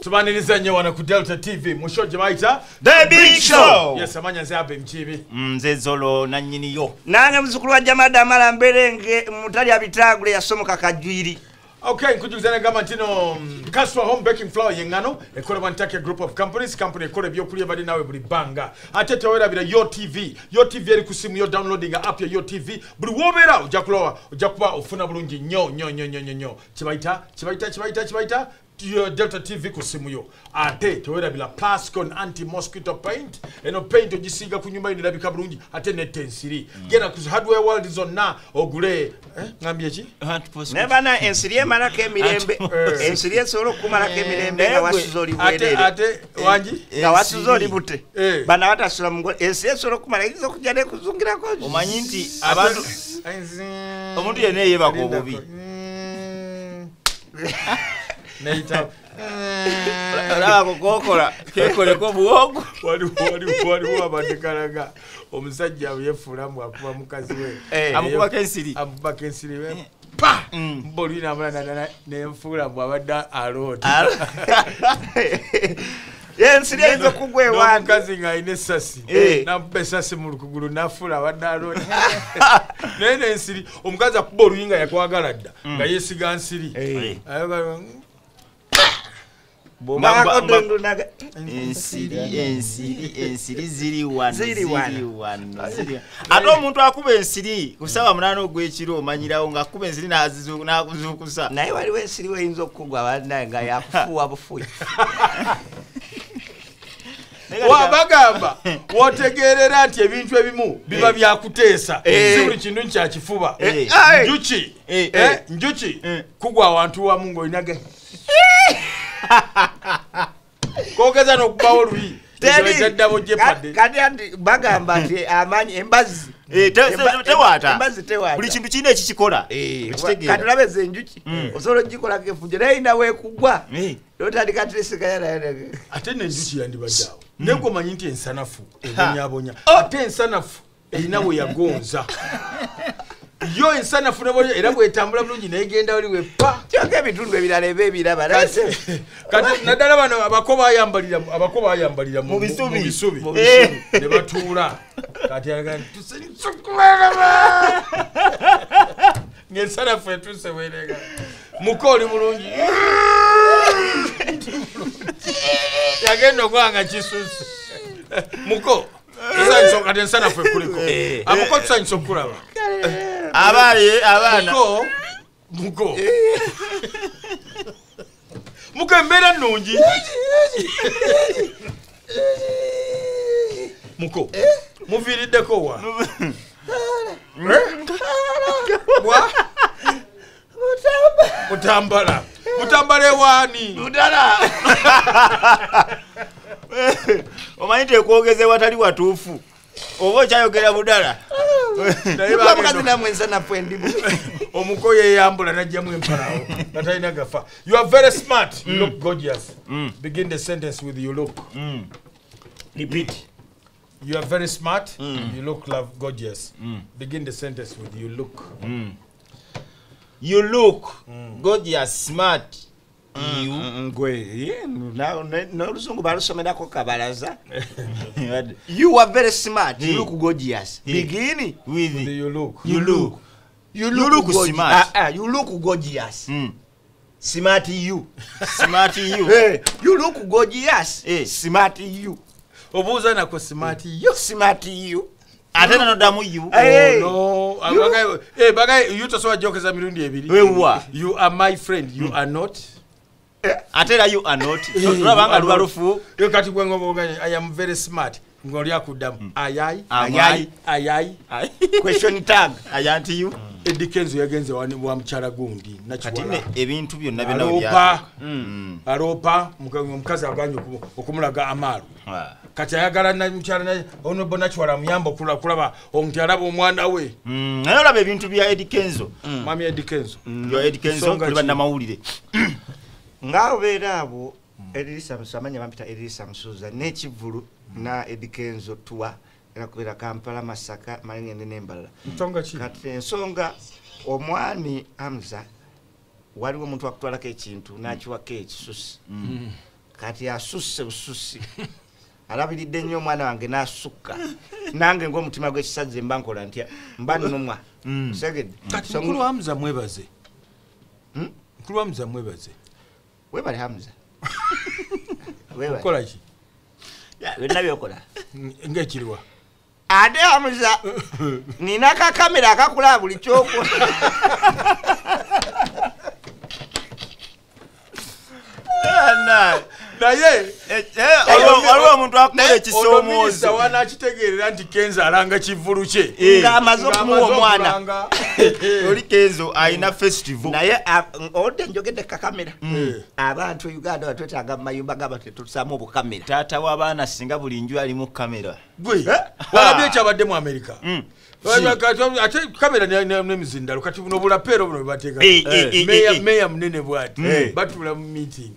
Tumaniliza nye wana ku Delta TV mushoje baita The Big Show. Yes, amanya zabe MTV. Mzezolo na nyini yo. Nange mzukuru wa jamada mara mberenge mutali abitagule yasomoka kajwiri. Okay, nkujuzana gamantino kaswa home baking flour yengano ekole bantake group of companies company ekole byokulye bali nawe buli banga atete wera bila Yo TV. Yo TV eri kusimu yo downloading app ya Yo TV buli wobera ujakulowa ujakuba ofuna bulungi nyo chibaita Delta TV kusimuyo ate tewera bila Plascon anti mosquito paint eno paint ojisiga kunyumba ino labika bulungi ate netensiri gena ku hardware world zonna ogule ngambye chi nebana ensirie mara ke mirembe ensirie solo kumara ke mirembe na wasuzoli bwelele ate wanji na wasuzoli bute bana watasula mungole ensirie solo kumara izo kujane kuzungira ko omanyinti abantu omuntu yene yeba ko bobi Neita. Ara kokokora kekole ko buwongo wali abandikaraga omusajja yefulamu akuba mukazi we amuba kensiri we pa mbolina amana ne mfula bwabadda aloti Yensi ndio kugwewa mukazi nga inesasi na mpesasi mulukuguru nafula badalo nene ensiri omukazi akuboluinga yakwagalada nga yesiga nsiri ayo Mama kondo naga ensiri ziri wana Ado muntu akube ensiri kusaba munano gwechiro manyirawo nga akube ensiri na azizu na kuzukusa naye wali wensiri we inzo kugwa bana nga yakufuwa bufuyi Wabagamba wotegerera ati ebintu ebimu biba byakutesa sibuli kintu kya kifuba njuki kugwa abantu wa mungo inaga Kogeza no kubawo lui. Teri ndabo jepade. Kati andi bagamba ati amanyi embazi. Tewata. Embazi tewata. Buli kintu kine ekikikola. Kati labeze njuki. Osolo jikola kefunje naye nawe kugwa. Lota dikatressika yana. Atene njuki yandibaddawo. Neko manyinti ensanafu ebonyabonya. Ate ensanafu einawe yagonza. Yo insana funabole era kwetambula bulungi negenda oli wepa kyake bitundu ebiralebe ebiraba nase kati nadala bana abakoba ayambalira mu bisubi ne batula kati alagani tusinsukwera ba ngensana fetu sewelega mukoli mulungi yagenda kwanga chisusu muko Sancho kadensana fwe kuliko. Amuko Sancho kuraba. Abaye abana. Muko. Muko mbera nungi. Muko. Muviri deko wa. Wa. Mutambala wani. Mudala. Omanite kuogeze watali watufu. Obo chayogera budala. Ndaiba mukazina mwensana pwendi. Omukoye yambula najja mwemparawo. Natalina gafa. You are very smart. You look gorgeous. Begin the sentence with you look. Repeat. You are very smart. You look gorgeous. Begin the sentence with you look. You look gorgeous, smart. You are very smart. You look gorgeous. Begin with you look. You look smart. You look gorgeous. Smart you. Smart you. You look gorgeous. Smart you. Obuza na ko smart you. Smart you. Atena no damu you. No. Bagai you to so joke za mirundi ebiri. You are my friend. You are not. Atera you are not. I am very smart. Ayai. Question tag. Ayanti you. Eddy Kenzo yagenze wa mchara gundi. Katine ebintu byonna bina obya. Aropa mukazi aganye okumulaga amalu. Kati ayagala na mchara naye ono bona chwala muyamba kula kulaba omtyalabo mwana we. Naye olaba ebintu bya Eddy Kenzo. Mami Eddy Kenzo. Yo Eddy Kenzo kuliba na mawulire. Ngawerabo Eddy Samsuza manya bampita Eddy Samsuza ne chivulu na Eddy Kenzo tuwa era kuira Kampala Masaka malengende nembala ntonga chi kati ensonga omwami Hamza waliwo omuntu akutwala ke kintu nakiwa ke kisusi kati asusse bususi alabilidde nnyo mwana wange nasuka nange ngo mutima gwe kisaze mbankola ntia mbano nomwa seged kati mukulu Hamza mwebaze mukulu Hamza mwebaze webale Hamza webale kolaji ya wenabyo kola ngekirwa ade Hamza nina ka kamera akakula buli choko na naye alwa muntu akole kisomoza wana kitegerera ndi Kenzo alanga kivuluche nga amazo mu mwana oli Kenzo aina festival naye ode njogede ka kamera abantu Uganda batwetaga mayumba gabate tusamu bu kamera tata wabana singa buli nju ali mu kamera gwe wala bye kyabadde mu America ate kamera ne mizindalo kati buno bulapero buno batega meya munene bwati batula mu meeting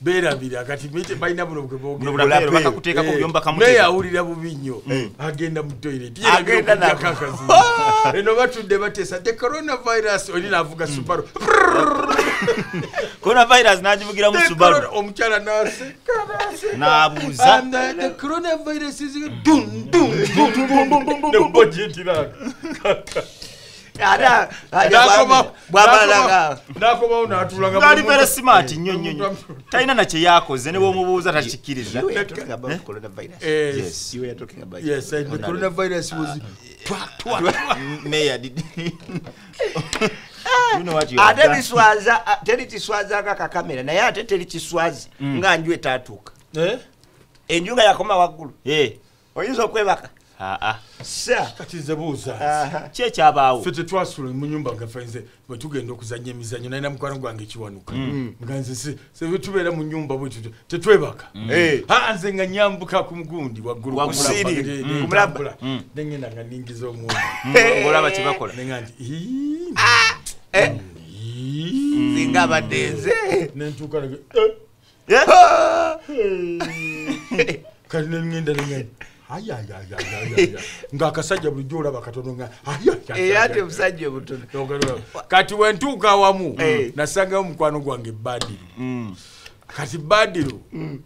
bera bira kati meeting bayina buno bwogera bulapero bakakuteka ko byomba kamuteka meya ulira bubinyo agenda mu toilet agenda na kakazi eno batude batesa the coronavirus olina avuga Subaru coronavirus najivugira mu Subaru omukyala nase na buza the coronavirus is dun dun dun dun ada ada babalanga nakoma unatulanga ngali pere smart nnyonnyonyo taina na che yakoze ne bomubuza tachikiriza coronavirus yes you were talking about yes the coronavirus was mayor did you know what you are ade biswaza teli tiswaza kaka kamera na yate teli tiswazi nga njwe tatuka enjunga yakoma wagulu oyizo kwebaka Sir, that is the boozer. Church about 52 munyumba gafanze batugenda kuzanya emizanyo naina mukwano gwange kiwanuka. Muganze se bitubera munyumba butu tetwebaka. Anze nga nyambuka ku mugundi waguru kumulabula. Dengena nga ningi zo mu. Ngola bakibakola. Nengandi. Zinga badeze. Nentuka nge. Kanene ngenda ngenda. Aya ngakasajja bujola bakatononga eyate musajje butono kati wentuka wamu nasanga mukwano gwange baddiru kati baddiru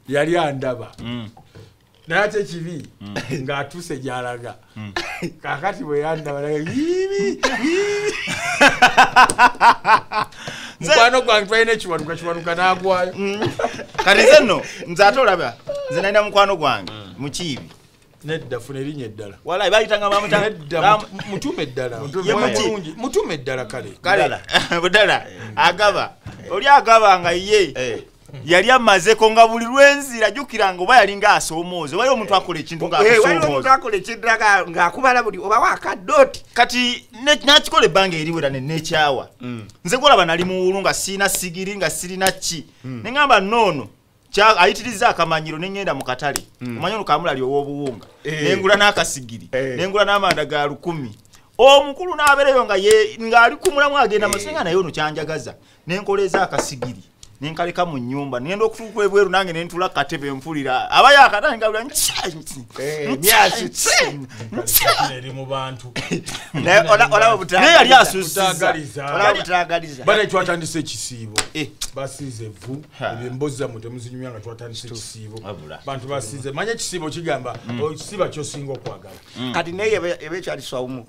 yali andaba naate kibi ngatuse jalaga kakati we andaba yibi mukwano gwange twaine kiwanuka nagwayo kati zeno nzatolaba zinaina mukwano gwange mukibi nedda funerinye eddala wala bayitanga mamutanga nedda mutume eddala mutume eddala kale budala agaba oli agabanga ye yali amaze ko nga buli lwenzira jukiranga oba yali nga asomoze wali omuntu akola ekintu nga asomoze wali omuntu akola ekidraga nga akubala buli oba wakadoti kati nakikole ebbanga eriwera nekyawa nze golaba nali muwulu nga sirina sigiri nga sirina ki nengamba nono cha ayitiriza akamanyiro nengenda mu katale omanyiro kamula lyo obuwunga nengula nakasigiri nengula namanda ga 10 omukulu nabereyo nga ye ngali kumula mwagenda masenga nayo no kyanjagaza nenkoleza akasigiri nenkaleka mu nyumba nendo okufuku ebweru nange nentula katebe mfulira abaya akatanga bula nchanti myasi tsene mu bantu ne ola obutanga ne yali asuzagaliza ola obutagaliza bale twatandise kisibo basize vu ebimboza mu temuzinyumya nga twatandise kisibo bantu basize manye kisibo kigamba okisiba kyo singo kwagala kati ne ebe kyaliswa umu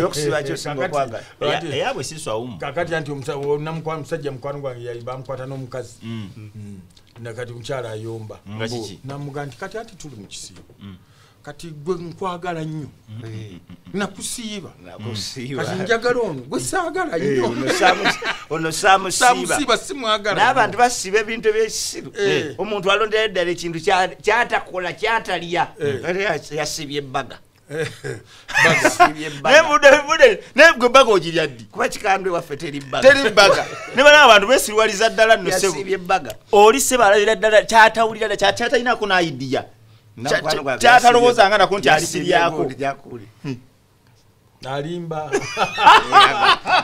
yokisiba kyo singo kwagala yabwe siswa umu kakati anti omtawo namkwa msajja mkwano gwange yaliba mkwata no kazi nakati mchara ayomba namuganti kati ati tuli mu kisibo kati gwe nkwagala nnyo nakusiiba kati njagala ono gwe saagala nnyo ono samusiiba simwagala n'abantu basiba ebintu eby'ekisibo omuntu alondera eddala ekintu kyatakola kyatalya yasibye ebbaga nebwe baga ogirya ddi kuba kikandwe waffe teri baga ne bana abantu besirwaliza ddala nno sebwe oli sebalabira ddala kyatawulira ddala kyatalinako n'ayidiya kyatalowoozanga nako nti alisiryako alimba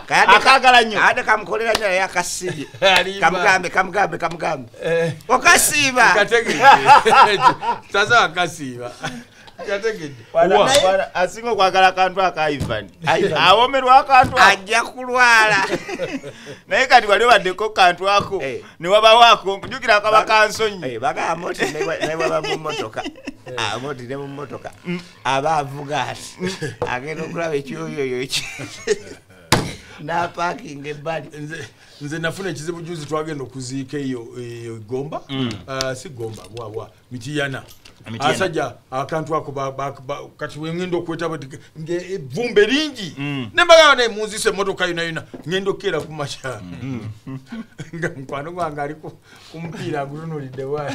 akagala nnyo ate kamukolera nnyo naye akasibye kamugambe okasiiba kazakasiiba asinga okwagala akantu akaivani awomerwa akantu ajja kulwala naye kati wali baddeko kantu ako ne waba wako mujukira kaba kansonyi baga moti ne baba mmotoka amoti ne mmotoka aba avuga agenda okulaba ekyoyoyo na parking ebali nze nafuna kizibu juzi twagenda okuziika iyo gomba si gomba wawa mitiyana asaja akantu ako kati wengendo kweta vumbe lingi nembaga ne muzise motoka yuna ngendo kera kumacha ngamkwano wangali kumpira guruno lidewa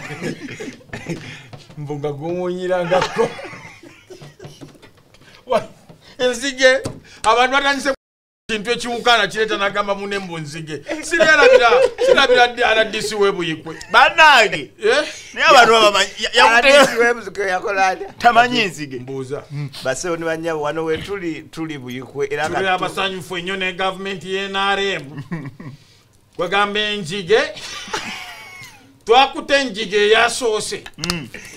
mbonga gomonyira ngako wa enzige abantu batanise Kintu chimukana chileta na gamba munembo nzige. Sila bila aladisi webu yikwe. Banagi. Eh? Ni abantu bamanyi. Aladisi webu zikwe yakolada. Tamanyi nzige. Mbuza. Base oni banya wano we tuli buyikwe era ka. Tuli abasanyu fwenyone government yenaremu. Kwa gambe nzige. Twakute nzige ya sose.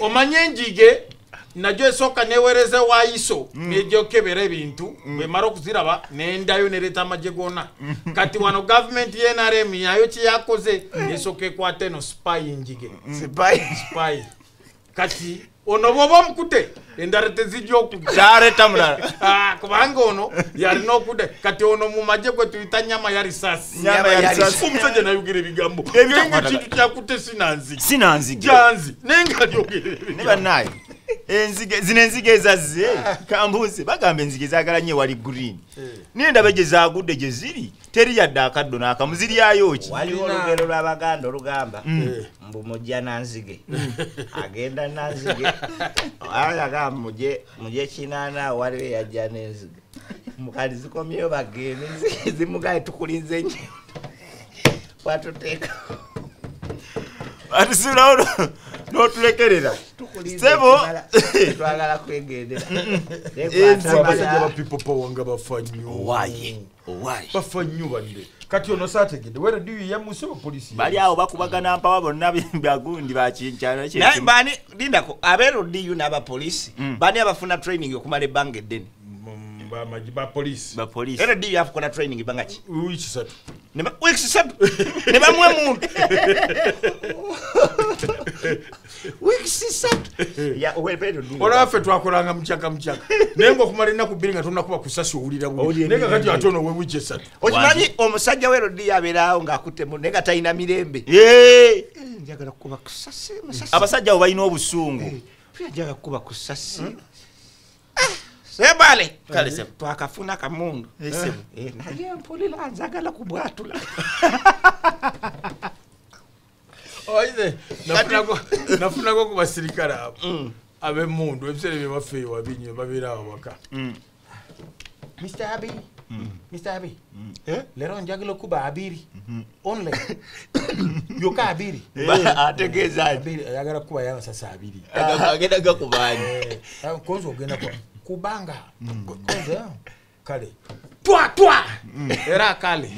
Omanye nzige. Najwe soka newereze wa iso nejo kebere ebintu we maro kuziraba nendayo nereta majegona kati wano government yenarem yayo chiyakoze yesoke kwate no spy njige spy kati ono bobo mkute endarete zijyo kujareta mlara kubango ono yali no kude kati ono mu majegwe tuitanyama yali sasi nyama yali sasi umsaje na yugire bigambo ebintu chitu chakute sinanzige janzi nenga jogere niba nayo Enzige zinenzigeza ze kambuze bagambe nzigeza agalanye wali green nenda bageza agude jeziri teri yadda akaddo nakamuziri yayoki wali olugero lwabaganda olugamba mbumujja nanzige agenda nanzige ayaga muje chinana wali yajja nenzige mukali zikomyo bagene zimugaye tukulinze nje watu teka atisura no tulekerera sebo twagala kwegedera ekwa people wanga bafanyu waye bafanyu bande kati ono sategede wera diwi ya musebo police bali awo bakubagana ampa wabo nabyagundi bachinchana che naye bani lindako abero diwi naba police bani abafuna training yokumale bange den ba police era diwi afukona training bangachi wichi sato neba wiksi sato neba mwe muntu wiksi sato ya wependo diwi ora afe twakolanga mchaka nengo kumalina kubiringa tuna kuba kusasi ulira buli nega kati atono we wichi sato ochimanyi omusajja wero diwi aberawo ngakutemu nega taina mirembe njagala kuba kusasi abasajja obayina obusungu njagala kuba kusasi Sebale kale sebo twakafuna kamundu sebo naye mpoli lanzagala kubwatula Oize nafuna go kubasirikara abe mundu ebisere bye bafe wabinyo babira waka Mr. Abi lero njagalo kuba abiri online yoka abiri ategeza abiri yagara kuba yana sasa abiri agenda gakubanye konzo ogenda kwa kubanga konza kale twa era kale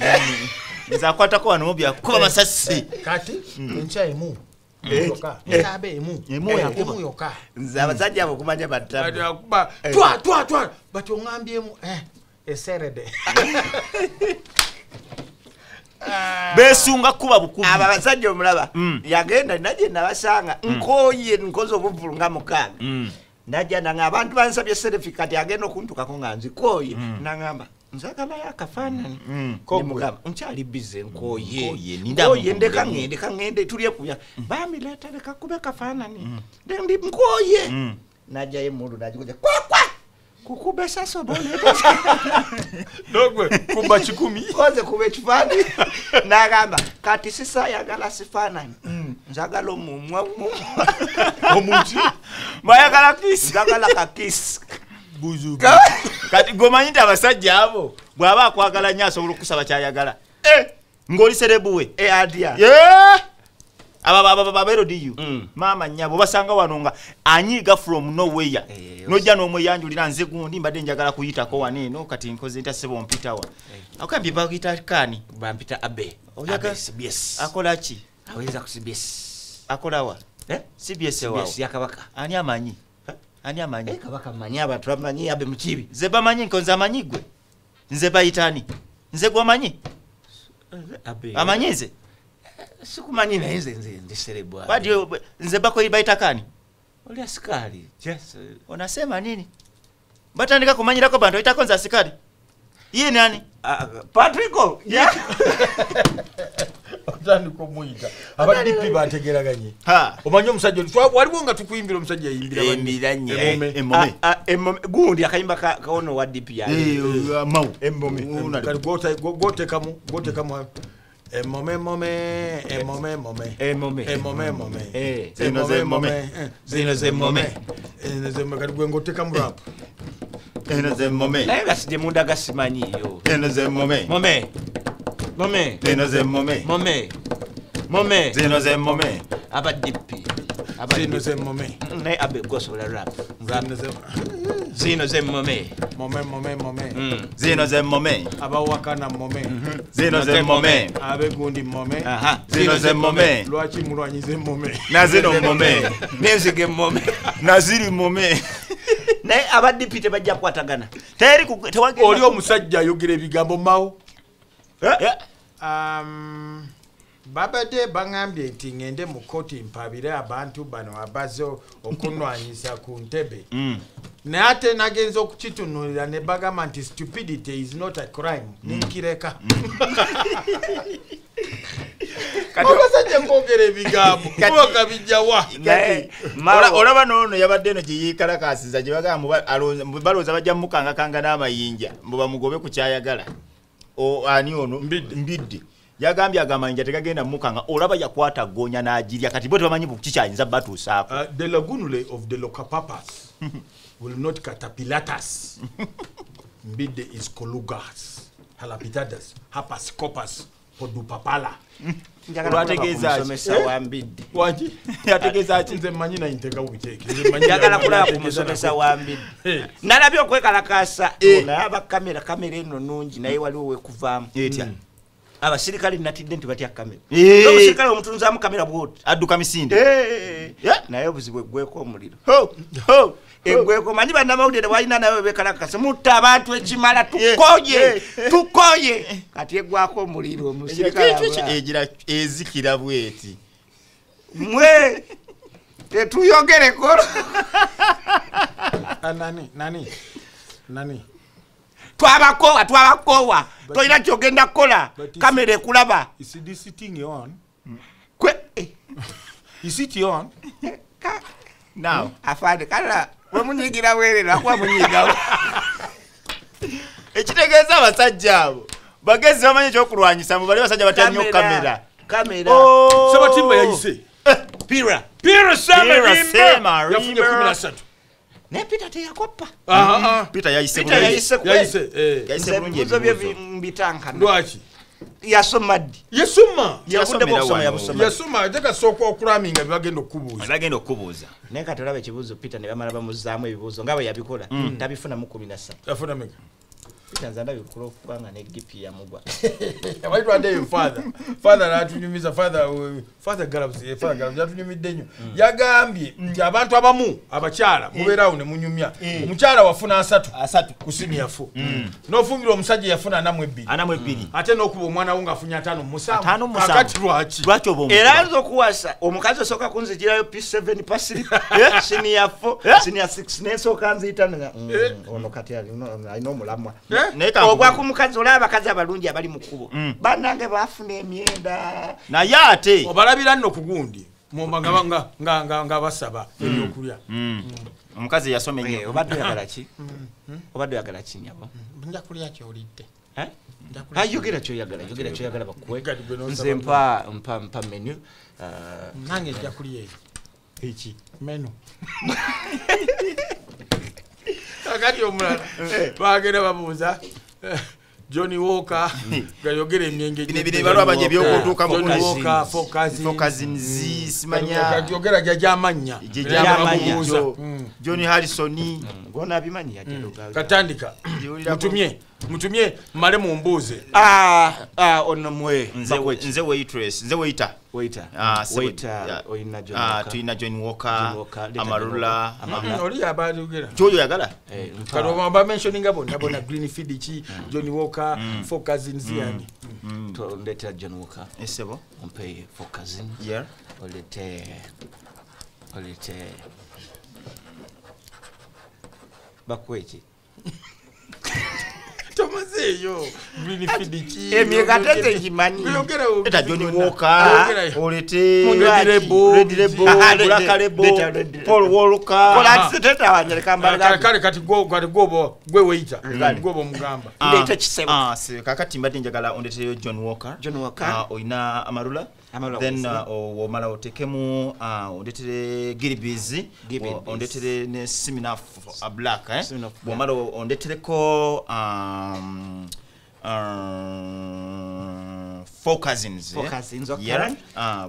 nzakwata ko bano bya kuba masasi kati nchaye mu yoka tabe mu yakuba yoka nzabazajja bokumanya batabu yakuba twa bati ongambye mu eserede besunga kuba bukubu abazajja omulaba yagenda naje nabasanga nkoye nkozo obuvulunga mukanga Naja na abantu bansabye certificate ageno kuntuka ko nganzi koye nangamba nzakama yakafana ko mugaba nchali bize nkoye koye ndekangende tuliye kunya bami leta leka kube kafana ni ndi nkoye naja ye mulu najikuja kwa kukube saso bole dogwe kumba 10 koze kube chifani nangamba kati sisa yagala sifana Nzagalo mumuchi Maya kala kiss Nzagala ka kiss Buzubi Kati gomanyita basajja abo Bwaba akwagala nyaso olukusaba kyayagala Ngoli serebuwe adia Aba bero diyu Mama nyabo basanga wanonga anyiga from nowhere Noja n'omweyanjulira nze gundi mbadde njagala kuyita ko waneno kati nkoze ntasebo mpita wa Akambi bakita kani bampita abe Oyaka SBS akolachi Aweza ku CBS. Akolawa. CBS yakabaka. Ani amanyi. Ani amanyi? Kabaka manyi abantu abamanyi abe mukibi. Zeba manyi nkonza manyigwe. Nze bayitani. Nze gwa manyi. Abe. Amanyize. Sikumanyi na nze ndiserebwa. Badi nze bako ibayitakani. Oli askari. Yes. Unasema nini? Batandika kumanyira ko bantu itakonza askari. Yeye nani? Patricko. Yeah. Ndani komuita abadipi bategeraganye ha omanyo musajjo walibonga tukuimbira musajja yimbira bandiranye emome gundi akayimba kaono wa dp ya mau emome gote kamu emome zino ze mome gote kamu rap ze mome nagasi demunda gasimanyi yo ze mome Momé, Zénozé, Momé, Momé, Momé, Zénozé, Momé, Abadipi, Zénozé, Momé, Né Abegos ou la rap, Zénozé, Momé, Momé, Zénozé, Momé, Abawakana, Momé, Zénozé, Momé, Abegundi, Momé, Zénozé, Momé, Loachi Mouranizé, Momé, Nazéno, Momé, Nézégué, Momé, Naziri, Momé. Né Abadipi, t'es pas diapoatagana. T'es rigoureux, Olio Moussadja, Yogire Bigabo Mao. Babade bangambye tingende mukoti impabire abantu bano abazo okunwanyisa kuntebe. Na ate nagenzo kuchitunulira ne bagamant stupidity is not a crime. Nikireka. Ogasajja ngogere bigambo kuboka bijjawa olaba nono yabadde no kiyikalakasiza gye bagambo baloza bajja mukanga kanga n'amayinja mbuba mugobe kukyayagala. O ani ono mbidde yagambye agamanja tegagenda mukanga olaba yakwata gonya na ajiria kati bote bamanyi bukichanyisa batu sako the lagunule of the locapapas will not catapilatas mbidde is colugas halapitadas hapas copas podupapala Yategeza kumsomesa wa Mbidde. Waji? Yategeza chinze manyi na intega witeke. Nze manyi yagala kula kumsomesa wa Mbidde. Nalabyo kwekalakasa ona aba kamera eno nungi naye waliwo we kuvamu. Etya. Abasirikali natidde nti batya kamera. Lwo musirikali omutunzamu kamera bwoti adduka misinde. Naye obuzibwe gweko omuliro. Ho. Egweko manyi banamawudde walina nawe bekalakasa mutta abantu ekimala tukoye kati egwako omuliro musirikali egira ezikira bweti mwe tetuyogere koro nani twabakowa toyina kyogenda kola kamera kulaba is this sitting on kwe is it on now afade kala Wamunyigira wele na kwa munyiga. Ekitegeza abasajja abo. Bagezi bamanyi kyokulwanyisa mu bali basajja batanyo kamera. Kamera. Saba timba yayise. Pira sema yafunye 13. Ne Peter te yakopa. Peter yayise. Yayise bulungi ebibuzo mbitanka. Lwaki? Yasoma ajaka soko okuraminga bagenda okubuza neka tolaba ekibuzo Peter ne bamala bamuzaamu ebibuzo ngaba yabikola tabifuna mu 17 afuna meka Peter nzanda bikula okubanga ne gipi ya mugwa abaitu ande father atunyumiza father galabs yatunyumidde nnyo yagambye nti abantu abamu abakyala mubeerawo ne munyumya omukyala wafuna asatu kusimyafu nofumbira omusajja yafuna anamwe 2 ate n'okuba omwana wo ngaafunya 5 akati lwaki era nzo kuwasa omukazi osoka kunzigirayo P7 pasiri siniyafu sinia 6 n'esooka nziitana ono kati alina omulamwa ogwa kumukazi olaba bakazi abalungi abali mu kkubo bannange bafuna emyenda naye ate obalabira nno kugundi nga basaba ebyokulya omukazi yasome nnyo obadde oyagala ki nyabo njakulya kyolidde ayogera kyoyagala bakuwe nze mpa menu nange njakulya eki menu Akati omulala bagenda babuuza Johnny Walker gayogere emyenge bine balwa banje byokutuuka mu Walker focus nzisi manya gayogera jajamanya Johnny Harrison gona bimanya yatelo gatandika mutumye Mutumie mare mumbuze. Ono mwe. Nze waitress, nze waiter. Waiter. Waiter. Tuina John Walker, Amarula. Oli abadu gira. Choyo ya gala. Kado mba mentioning abo, nabona Greenfield ichi, John Walker, four cousins yani. Tuwa ndeta John Walker. Esebo. Mpeye four cousins. Yeah. Olete. Bakwechi. Yo, really fidiki. Emi katete kimani. Eta Johnny Walker, Olete, Red Rebo, Black Paul Walker. Kola teta wanyekamba. Kale kati go bo, gwe weita. Go bo mugamba. Ndeta chisema. Se kakati mbati njagala ondete John Walker. Oina Amarula. Then wamala otekemu ondetere Giribizi ondetere ne Seminaf Black wamala ondetere ko four cousins okay. Yeah.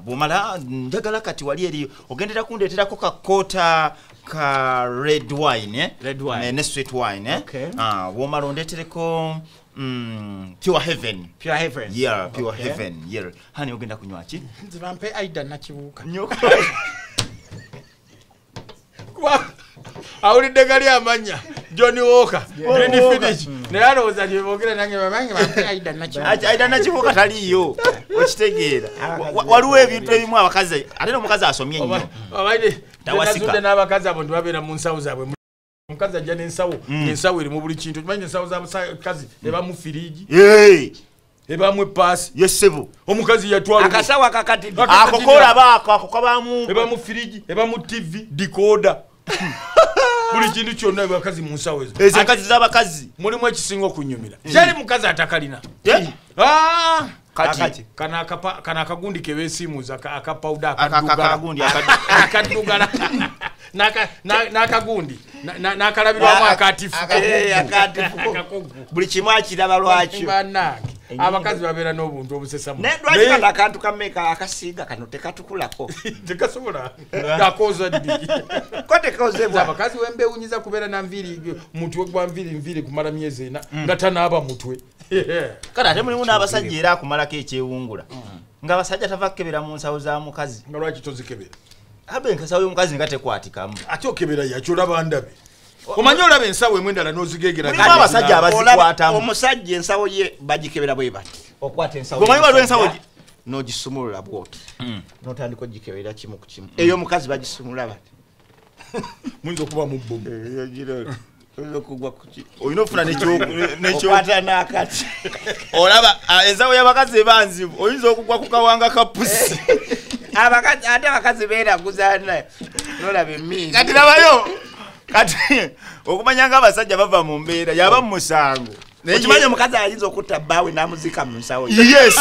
Bumala ndagala kati wali eri ogendera kundetera ko kakota ka red wine ne sweet wine okay. Wamala ondetere ko Pure heaven. Yeah, pure okay. Heaven. Yeah. Hani ogenda kunywachi? Nzibampe aida na kibuka. Nyoka. Kwa auli degali amanya. Johnny Walker. Green finish. Nerano uzajibogera nange bamange bampe aida na kibuka. Aida na kibuka taliyo. Ochitegera. Waluwe ebintu ebimwe abakazi. Atena mukazi asomye nnyo. Abaide. Tawasika. N'abakazi abo ndibabera mu nsawo zabwe. Mkaza jane nsawo, nsawo ili mbuli chintu. Mwenye nsawo za kazi, eba mufiriji. Yeee! Eba mwepasi. Yes, sevo. Omukazi ya tuwa. Akasawa kakatidi. Akokora bako, akokora mu. Eba mufiriji, eba mu TV, decoder. Mbuli chintu chonda eba kazi munsawo ezo. Eze kazi zaba kazi. Mwuri mwechi singo kunyumila. Jari mkaza atakalina. Yee? Aaaa! Kati kana kagundi kewesi muza akapauda akaduga na kagundi na kalabirwa mwakatifu buli kimachi dabalwacho abakazi babera no buntu obusesa mu nedwaji kana kantu kameka akasiga kanoteka tukulako tekasobola dakoza didi kote koze abakazi wembe unyiza kubera na mviri mutwe gwa mviri kumara myeze na ngatana aba mutwe kana temuli muna abasajira kumara keche wungula nga basajja tavakebera mu nsawo za mukazi ngalwaji tozikebera abe nkasawo mukazi ngate kwatika atyokebera yacho labandabe Omanyola bensawe mwenda la nozigegera kati. Baba sajja abazikwata. Omusajja ensawo ye bagikebera bwe bati. Okwata ensawo. Omanyola bensawo ji no jisumulula bwoti. Notandiko jikebera kimu ku kimu. Eyo mukazi bagisumulula bati. Munzo kuba mu bombo. Eyo jiro. Oyo kugwa kuchi. Oyino funa necho kwata nakati. Olaba ensawo yabakazi ebanzi. Oyinzo kugwa kukawanga kapusi. Abakazi ate abakazi bera kuzana. Nola bemini. Kati nabayo. Kati okumanyanga abasajja bava mu mbeera yaba musango okimanya mukazi ayinza okutta baawe n'amuzika mu nsawo yes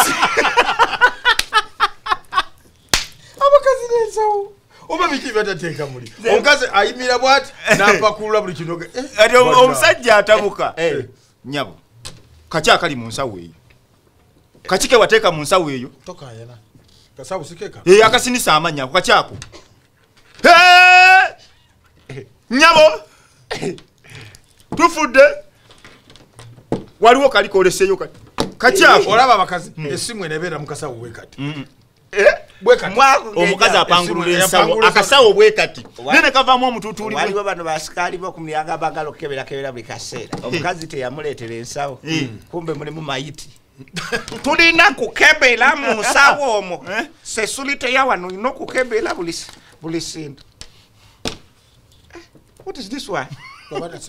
abakazi n'ensawo oba biki batateeka muli omukazi ayimira bwati n'apakulula buli kinoga ati omusajja atabuka nyabo kaki akali mu nsawo eyo kakike wateeka mu nsawo eyo tokayana kasawo sikeka akasinisa amanya ku kaki ako Nyabo tufude waliwo kaliko oleseyo kati ako olaba bakazi esimwe nebera mukasawo bwekati bwekati omukazi apangulule ensawo akasawo bwekati nene kavamu omututuli waliwo bano basikali bakumuyanga bagalo kebera buli kaseera omukazi teyamuleetera ensawo kumbe mulimu mayiti tulina kukebera mu nsawo omwo sesulite yawano ino kukebera buli sindu. What is this one? What is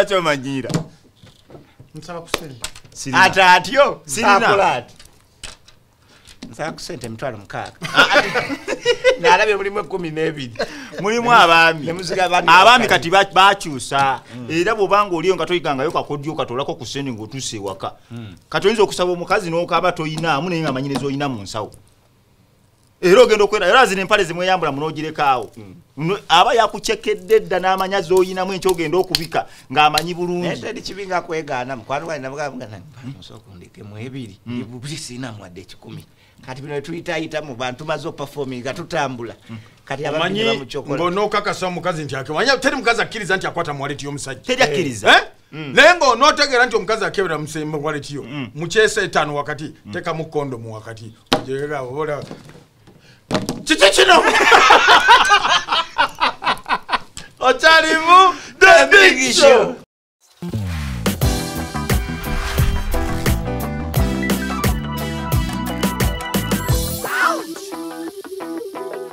this one? Nsaba kusente. Sirina. Ata atyo. Sirina. Nsaba kusente mtwalo mkaka. Na alabye mulimu 12. Mulimu abami. Abami kati bakyusa. Era bobanga oliyo nga toyigangayo kakodyo katolako kusende ng'otuse waka. Katoyinza okusaba omukazi n'okaba toyina amunenga amanyirezo oyina mu nsawo. Ero gendo kwera erazi nempale zimwe yambula munogirekawo. Aba yakuchekedde dda n'amanya zoyina mwencho gendo okubika nga amanyi bulungi. Nende dichibinga kwegana mukwanwa inavuga mugana. Musoko ndeke muhebiri. Ibubisi na mwadde 10. Kati bino Twitter ita mu bantu mazo performing gatutambula. Kati abamanyi bamuchokola. Ngono kakasa mukazi njake. Wanya teri mukazi akiriza nti akwata mwaleti yo musajja. Teri akiriza. Lengo notegera nti omukazi akebera musembe mwaleti yo. Muchese etano wakati teka mukondo mu wakati. Jega bola. Chichichino! Ocharimu, the big show!